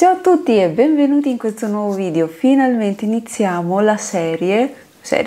Ciao a tutti e benvenuti in questo nuovo video. Finalmente iniziamo la serie,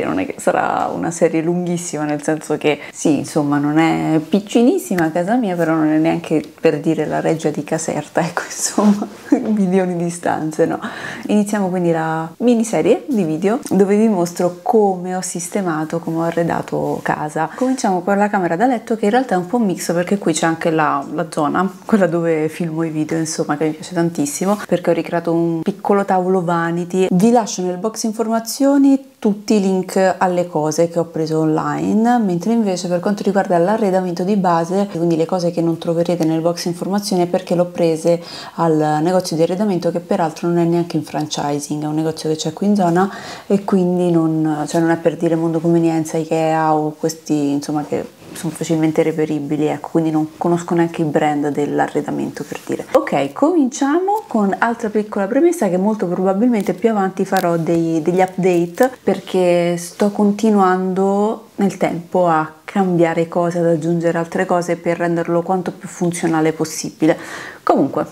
non è che sarà una serie lunghissima, nel senso che sì, insomma, non è piccinissima a casa mia, però non è neanche, per dire, la Reggia di Caserta, ecco, insomma, milioni di distanze, no? Iniziamo quindi la miniserie di video dove vi mostro come ho sistemato, come ho arredato casa. Cominciamo con la camera da letto, che in realtà è un po' mix, perché qui c'è anche la zona, quella dove filmo i video, insomma, che mi piace tantissimo, perché ho ricreato un piccolo tavolo vanity. Vi lascio nel box informazioni tutti i link alle cose che ho preso online, mentre invece per quanto riguarda l'arredamento di base, quindi le cose che non troverete nel box informazione, perché l'ho prese al negozio di arredamento, che peraltro non è neanche in franchising, è un negozio che c'è qui in zona, e quindi non è, per dire, Mondo Convenienza, Ikea o questi, insomma, che sono facilmente reperibili, ecco, quindi non conosco neanche i brand dell'arredamento, per dire. Ok, cominciamo con altra piccola premessa, che molto probabilmente più avanti farò degli update, perché sto continuando nel tempo a cambiare cose, ad aggiungere altre cose per renderlo quanto più funzionale possibile. Comunque,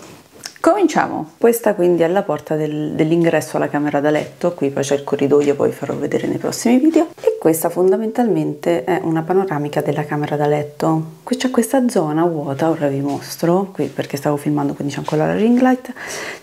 cominciamo! Questa quindi è la porta dell'ingresso alla camera da letto. Qui poi c'è il corridoio, poi farò vedere nei prossimi video. E questa fondamentalmente è una panoramica della camera da letto. Qui c'è questa zona vuota, ora vi mostro, qui perché stavo filmando, quindi c'è ancora la ring light.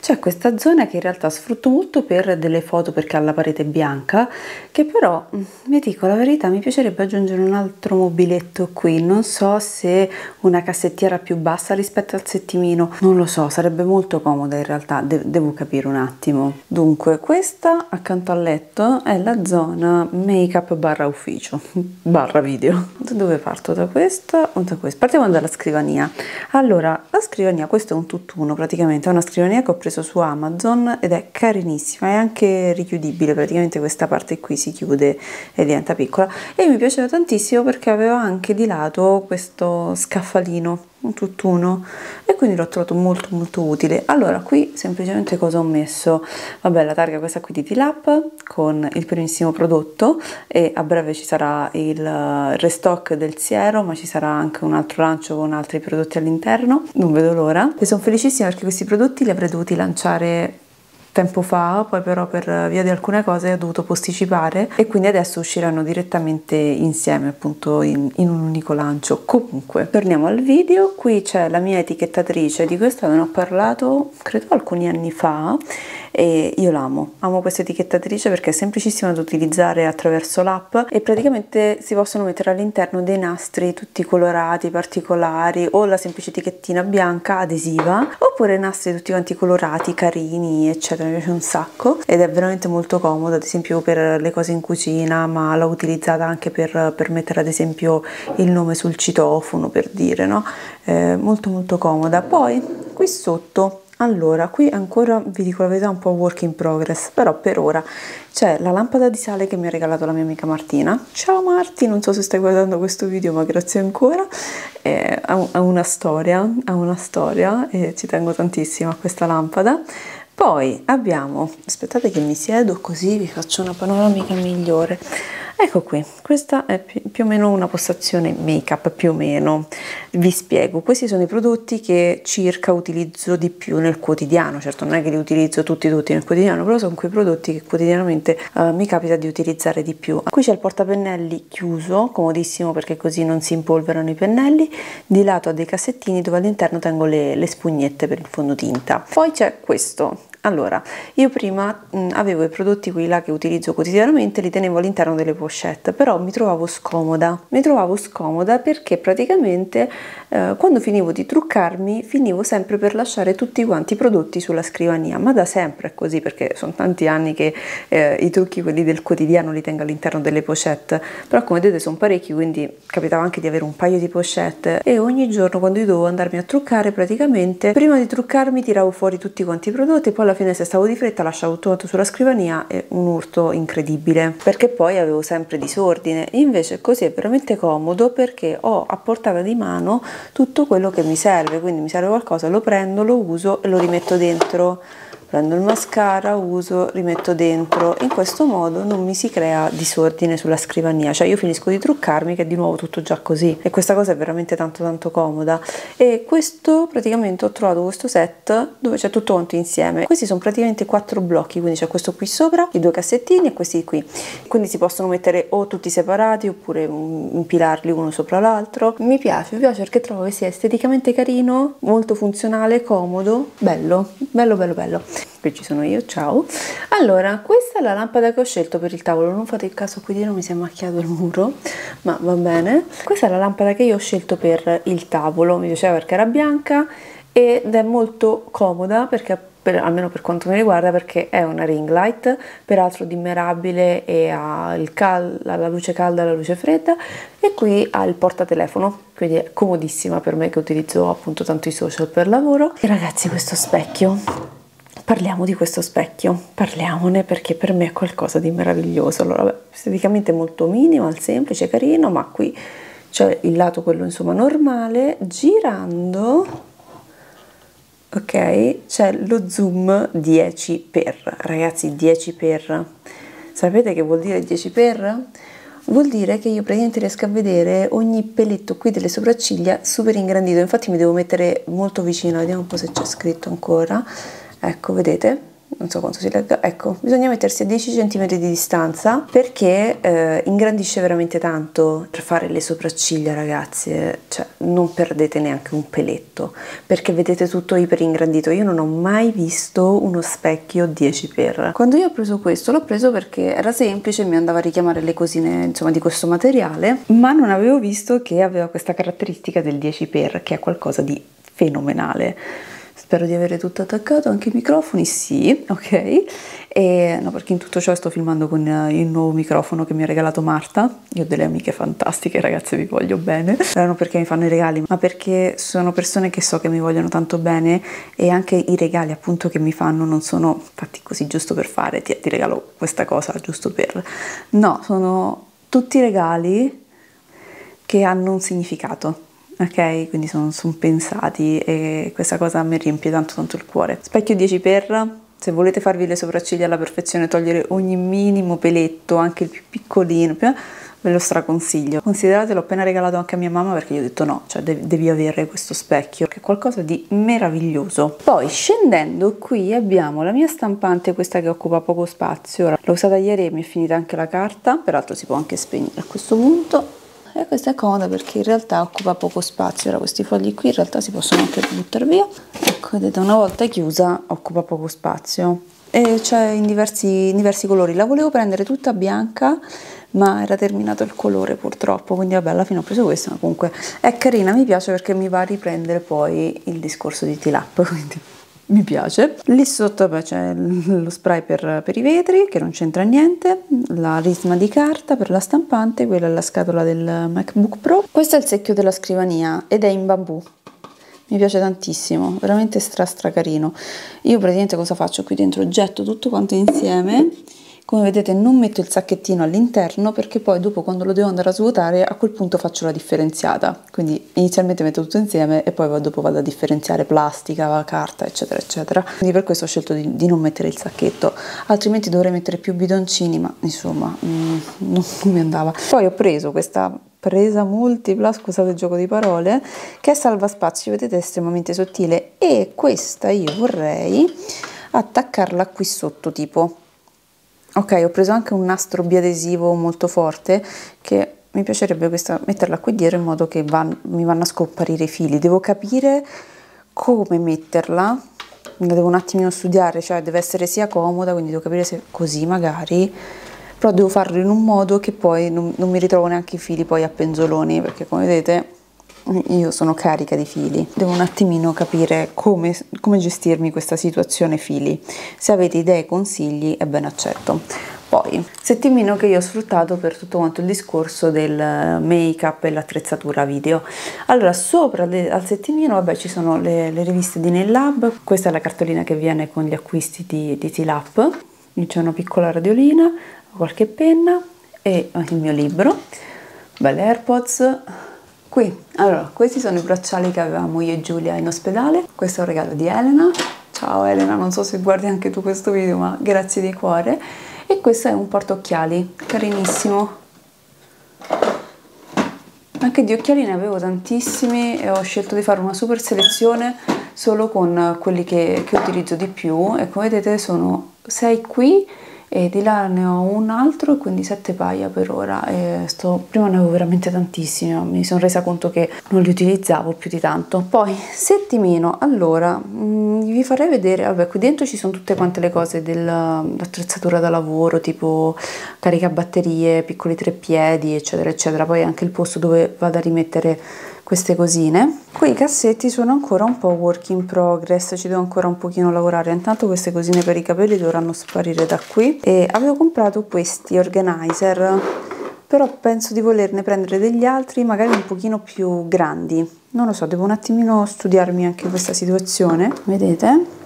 C'è questa zona che in realtà sfrutto molto per delle foto, perché ha la parete bianca, che però, vi dico la verità, mi piacerebbe aggiungere un altro mobiletto qui. Non so se una cassettiera più bassa rispetto al settimino, non lo so, sarebbe molto comoda in realtà, devo capire un attimo. Dunque, questa accanto al letto è la zona make up barra ufficio barra video. Da dove parto? Da questa o da questa? Partiamo dalla scrivania. Allora, la scrivania, questo è un tutt'uno praticamente, è una scrivania che ho preso su Amazon ed è carinissima, è anche richiudibile, praticamente questa parte qui si chiude e diventa piccola, e mi piaceva tantissimo perché aveva anche di lato questo scaffalino, un tutt'uno, e quindi l'ho trovato molto molto utile. Allora, qui semplicemente cosa ho messo? Vabbè, la targa questa qui di TiLab Up con il primissimo prodotto, e a breve ci sarà il restock del siero, ma ci sarà anche un altro lancio con altri prodotti all'interno, non vedo l'ora, e sono felicissima perché questi prodotti li avrei dovuti lanciare tempo fa, poi però per via di alcune cose ho dovuto posticipare, e quindi adesso usciranno direttamente insieme, appunto, in un unico lancio. Comunque, torniamo al video. Qui c'è la mia etichettatrice, di questa ne ho parlato credo alcuni anni fa, e io amo questa etichettatrice perché è semplicissima da utilizzare attraverso l'app, e praticamente si possono mettere all'interno dei nastri tutti colorati, particolari, o la semplice etichettina bianca adesiva, oppure nastri tutti quanti colorati, carini, eccetera. Mi piace un sacco ed è veramente molto comoda, ad esempio per le cose in cucina, ma l'ho utilizzata anche per mettere, ad esempio, il nome sul citofono, per dire, no? Molto molto comoda. Poi qui sotto, allora, qui ancora, vi dico la verità, un po' work in progress, però per ora c'è la lampada di sale che mi ha regalato la mia amica Martina. Ciao Marti, non so se stai guardando questo video, ma grazie ancora. Ha una storia e ci tengo tantissimo a questa lampada. Poi abbiamo, aspettate che mi siedo così vi faccio una panoramica migliore, ecco qui, questa è più o meno una postazione make up, più o meno, vi spiego. Questi sono i prodotti che circa utilizzo di più nel quotidiano, certo non è che li utilizzo tutti nel quotidiano, però sono quei prodotti che quotidianamente mi capita di utilizzare di più. Qui c'è il portapennelli chiuso, comodissimo perché così non si impolverano i pennelli, di lato ho dei cassettini dove all'interno tengo le spugnette per il fondotinta. Poi c'è questo. Allora, io prima avevo i prodotti qui là che utilizzo quotidianamente, li tenevo all'interno delle pochette, però mi trovavo scomoda perché praticamente quando finivo di truccarmi finivo sempre per lasciare tutti quanti i prodotti sulla scrivania, ma da sempre è così, perché sono tanti anni che i trucchi, quelli del quotidiano, li tengo all'interno delle pochette, però come vedete sono parecchi, quindi capitava anche di avere un paio di pochette, e ogni giorno quando io dovevo andarmi a truccare, praticamente prima di truccarmi tiravo fuori tutti quanti i prodotti, poi alla fine, se stavo di fretta, lasciavo tutto sulla scrivania, e un urto incredibile perché poi avevo sempre disordine. Invece così è veramente comodo perché ho a portata di mano tutto quello che mi serve, quindi mi serve qualcosa, lo prendo, lo uso e lo rimetto dentro. prendo il mascara, uso, rimetto dentro. In questo modo non mi si crea disordine sulla scrivania, cioè io finisco di truccarmi che è di nuovo tutto già così, e questa cosa è veramente tanto tanto comoda. E questo praticamente ho trovato questo set dove c'è tutto quanto insieme. Questi sono praticamente 4 blocchi, quindi c'è questo qui sopra, i 2 cassettini e questi qui, quindi si possono mettere o tutti separati oppure impilarli uno sopra l'altro. Mi piace perché trovo che sia esteticamente carino, molto funzionale, comodo, bello. Qui ci sono io, ciao. Allora, questa è la lampada che ho scelto per il tavolo, non fate il caso qui dietro, mi si è macchiato il muro, ma va bene. Questa è la lampada che io ho scelto per il tavolo, mi piaceva perché era bianca ed è molto comoda perché, almeno per quanto mi riguarda, perché è una ring light, peraltro dimmerabile, e ha la luce calda e la luce fredda, e qui ha il portatelefono, quindi è comodissima per me che utilizzo appunto tanto i social per lavoro. E ragazzi, questo specchio, parliamo di questo specchio, parliamone, perché per me è qualcosa di meraviglioso. Allora, beh, esteticamente molto minimal, semplice, carino, ma qui c'è il lato quello insomma normale, girando... ok, c'è lo zoom 10x, ragazzi, 10x. Sapete che vuol dire 10x? Vuol dire che io praticamente riesco a vedere ogni peletto qui delle sopracciglia super ingrandito. Infatti mi devo mettere molto vicino, vediamo un po' se c'è scritto ancora. Ecco, vedete? Non so quanto si legga. Ecco, bisogna mettersi a 10 cm di distanza perché ingrandisce veramente tanto. Per fare le sopracciglia, ragazzi, cioè non perdete neanche un peletto perché vedete tutto iperingrandito. Io non ho mai visto uno specchio 10x. Quando io ho preso questo, l'ho preso perché era semplice, mi andava a richiamare le cosine insomma di questo materiale, ma non avevo visto che aveva questa caratteristica del 10x, che è qualcosa di fenomenale. Spero di avere tutto attaccato, anche i microfoni, sì, ok. E no, perché in tutto ciò sto filmando con il nuovo microfono che mi ha regalato Marta. Io ho delle amiche fantastiche, ragazze, vi voglio bene, non perché mi fanno i regali, ma perché sono persone che so che mi vogliono tanto bene, e anche i regali appunto che mi fanno non sono fatti così giusto per fare, ti regalo questa cosa giusto per... no, sono tutti regali che hanno un significato. Ok, quindi sono pensati, e questa cosa mi riempie tanto tanto il cuore. Specchio 10x, se volete farvi le sopracciglia alla perfezione, togliere ogni minimo peletto, anche il più piccolino, ve lo straconsiglio. Considerate, l'ho appena regalato anche a mia mamma perché gli ho detto no, cioè devi avere questo specchio, che è qualcosa di meraviglioso. Poi scendendo qui abbiamo la mia stampante, questa che occupa poco spazio. Ora, l'ho usata ieri e mi è finita anche la carta, peraltro si può anche spegnere a questo punto. E questa è comoda perché in realtà occupa poco spazio. Ora, questi fogli qui in realtà si possono anche buttare via. Ecco, vedete, una volta chiusa occupa poco spazio. E c'è in diversi colori. La volevo prendere tutta bianca, ma era terminato il colore purtroppo, quindi vabbè, alla fine ho preso questa, ma comunque è carina, mi piace perché mi va a riprendere poi il discorso di TiLab, quindi mi piace. Lì sotto c'è lo spray per i vetri, che non c'entra niente, la risma di carta per la stampante, quella è la scatola del MacBook Pro. Questo è il secchio della scrivania ed è in bambù, mi piace tantissimo, veramente stra carino. Io praticamente cosa faccio qui dentro? Getto tutto quanto insieme. Come vedete non metto il sacchettino all'interno perché poi dopo, quando lo devo andare a svuotare, a quel punto faccio la differenziata. Quindi inizialmente metto tutto insieme e poi dopo vado a differenziare plastica, carta, eccetera eccetera. Quindi per questo ho scelto di non mettere il sacchetto, altrimenti dovrei mettere più bidoncini, ma insomma non mi andava. Poi ho preso questa presa multipla, scusate il gioco di parole, che è salva spazio, vedete, è estremamente sottile, e questa io vorrei attaccarla qui sotto tipo. Ok, ho preso anche un nastro biadesivo molto forte, che mi piacerebbe questa, metterla qui dietro in modo che mi vanno a scomparire i fili. Devo capire come metterla, la devo un attimino studiare, cioè deve essere sia comoda, quindi devo capire se così magari, però devo farlo in un modo che poi non mi ritrovo neanche i fili poi a penzoloni, perché come vedete io sono carica di fili. Devo un attimino capire come gestirmi questa situazione fili. Se avete idee e consigli è ben accetto. Poi settimino che io ho sfruttato per tutto quanto il discorso del make up e l'attrezzatura video. Allora, sopra al settimino, vabbè, ci sono le riviste di Nail Lab. Questa è la cartolina che viene con gli acquisti di TiLab. C'è una piccola radiolina, qualche penna e il mio libro, belle AirPods. Qui, allora, questi sono i bracciali che avevamo io e Giulia in ospedale. Questo è un regalo di Elena, Ciao Elena, non so se guardi anche tu questo video, ma grazie di cuore. E questo è un portaocchiali, carinissimo. Anche di occhiali ne avevo tantissimi e ho scelto di fare una super selezione solo con quelli che utilizzo di più, e come vedete sono 6 qui e di là ne ho un altro, quindi 7 paia per ora. E prima ne avevo veramente tantissimi, mi sono resa conto che non li utilizzavo più di tanto. Poi settimino, allora vi farei vedere, vabbè, qui dentro ci sono tutte quante le cose dell'attrezzatura da lavoro, tipo caricabatterie, piccoli treppiedi, eccetera eccetera. Poi anche il posto dove vado a rimettere queste cosine. Quei cassetti sono ancora un po' work in progress, ci devo ancora un pochino lavorare. Intanto queste cosine per i capelli dovranno sparire da qui. E avevo comprato questi organizer, però penso di volerne prendere degli altri, magari un pochino più grandi, non lo so, devo un attimino studiarmi anche questa situazione. Vedete?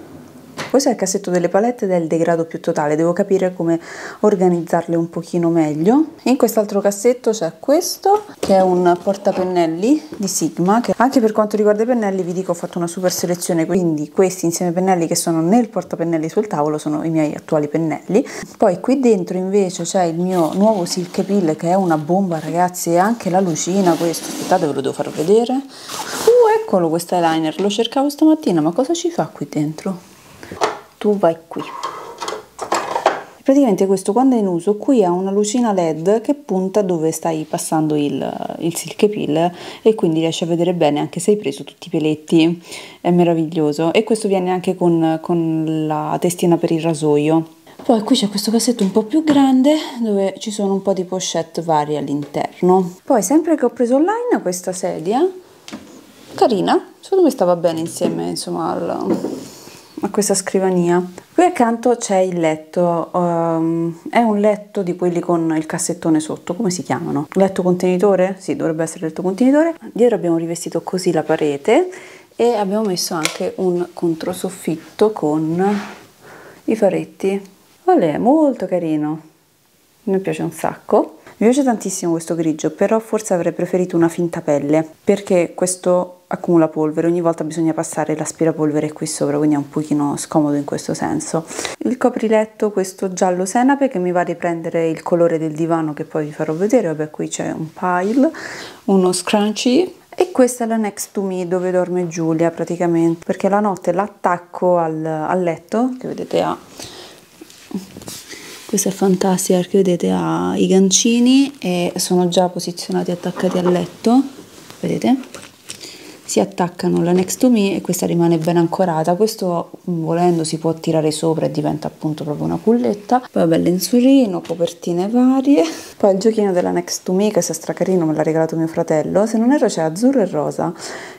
Questo è il cassetto delle palette ed è il degrado più totale, devo capire come organizzarle un pochino meglio. In quest'altro cassetto c'è questo, che è un portapennelli di Sigma, che anche per quanto riguarda i pennelli vi dico ho fatto una super selezione, quindi questi insieme ai pennelli che sono nel portapennelli sul tavolo sono i miei attuali pennelli. Poi qui dentro invece c'è il mio nuovo Silkepil, che è una bomba ragazzi, e anche la lucina, questo, aspettate ve lo devo far vedere. Eccolo questo eyeliner, lo cercavo stamattina, ma cosa ci fa qui dentro? Tu vai qui. Praticamente questo quando è in uso qui ha una lucina LED che punta dove stai passando il Silkepil, e quindi riesci a vedere bene anche se hai preso tutti i peletti, è meraviglioso. E questo viene anche con la testina per il rasoio. Poi qui c'è questo cassetto un po' più grande dove ci sono un po' di pochette varie all'interno. Poi sempre che ho preso online questa sedia, carina, secondo me stava bene insieme insomma a questa scrivania. Qui accanto c'è il letto, è un letto di quelli con il cassettone sotto, come si chiamano? Letto contenitore? Sì, dovrebbe essere letto contenitore. Dietro abbiamo rivestito così la parete e abbiamo messo anche un controsoffitto con i faretti. È molto carino, mi piace un sacco. Mi piace tantissimo questo grigio, però forse avrei preferito una finta pelle, perché questo accumula polvere, ogni volta bisogna passare l'aspirapolvere qui sopra, quindi è un pochino scomodo in questo senso. Il copriletto, questo giallo senape, che mi va a riprendere il colore del divano che poi vi farò vedere. Vabbè, qui c'è un pile, uno scrunchie. E questa è la Next to Me, dove dorme Giulia praticamente, perché la notte l'attacco al letto, che vedete ha... Questa è fantastica perché vedete ha i gancini e sono già posizionati attaccati al letto, vedete? Si attaccano la Next to Me e questa rimane ben ancorata. Questo volendo si può tirare sopra e diventa appunto proprio una culletta. Poi vabbè, lenzuolino, copertine varie. Poi il giochino della Next to Me, che è stracarino, me l'ha regalato mio fratello. Se non erro c'è azzurro e rosa.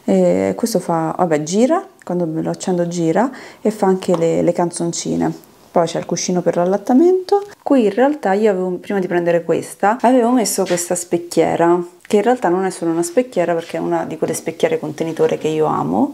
E questo fa, vabbè, gira, quando me lo accendo gira, e fa anche le canzoncine. Poi c'è il cuscino per l'allattamento. Qui in realtà io avevo, prima di prendere questa, avevo messo questa specchiera, che in realtà non è solo una specchiera perché è una di quelle specchiere contenitore che io amo.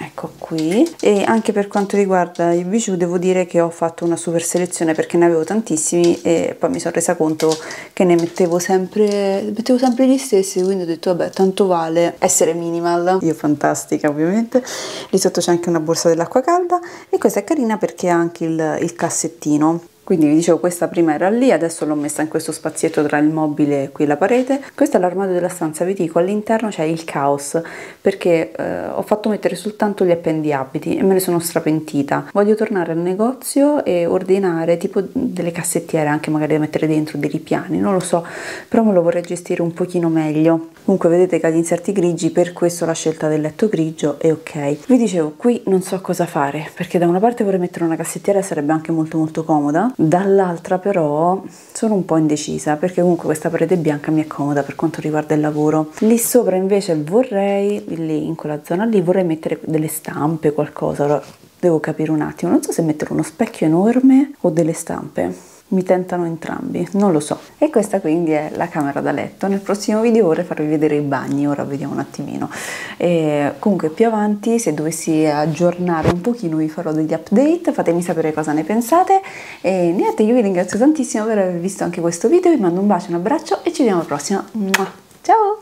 Ecco qui. E anche per quanto riguarda i bijou devo dire che ho fatto una super selezione, perché ne avevo tantissimi e poi mi sono resa conto che ne mettevo sempre gli stessi, quindi ho detto vabbè, tanto vale essere minimal. Io fantastica ovviamente. Lì sotto c'è anche una borsa dell'acqua calda e questa è carina perché ha anche il cassettino. Quindi vi dicevo, questa prima era lì, adesso l'ho messa in questo spazietto tra il mobile e qui la parete. Questo è l'armadio della stanza, vi dico, all'interno c'è il caos, perché ho fatto mettere soltanto gli appendiabiti e me ne sono strapentita. Voglio tornare al negozio e ordinare tipo delle cassettiere anche magari da mettere dentro, dei ripiani, non lo so, però me lo vorrei gestire un pochino meglio. Comunque vedete che ha gli inserti grigi, per questo la scelta del letto grigio è ok. Vi dicevo, qui non so cosa fare, perché da una parte vorrei mettere una cassettiera, sarebbe anche molto molto comoda. Dall'altra però sono un po' indecisa, perché comunque questa parete bianca mi accomoda per quanto riguarda il lavoro. Lì sopra invece vorrei, lì in quella zona lì, vorrei mettere delle stampe, qualcosa. Allora, devo capire un attimo, non so se mettere uno specchio enorme o delle stampe. Mi tentano entrambi, non lo so. E questa quindi è la camera da letto. Nel prossimo video vorrei farvi vedere i bagni, ora vediamo un attimino. E comunque più avanti, se dovessi aggiornare un pochino, vi farò degli update, fatemi sapere cosa ne pensate. E niente, io vi ringrazio tantissimo per aver visto anche questo video, vi mando un bacio, un abbraccio e ci vediamo alla prossima. Ciao!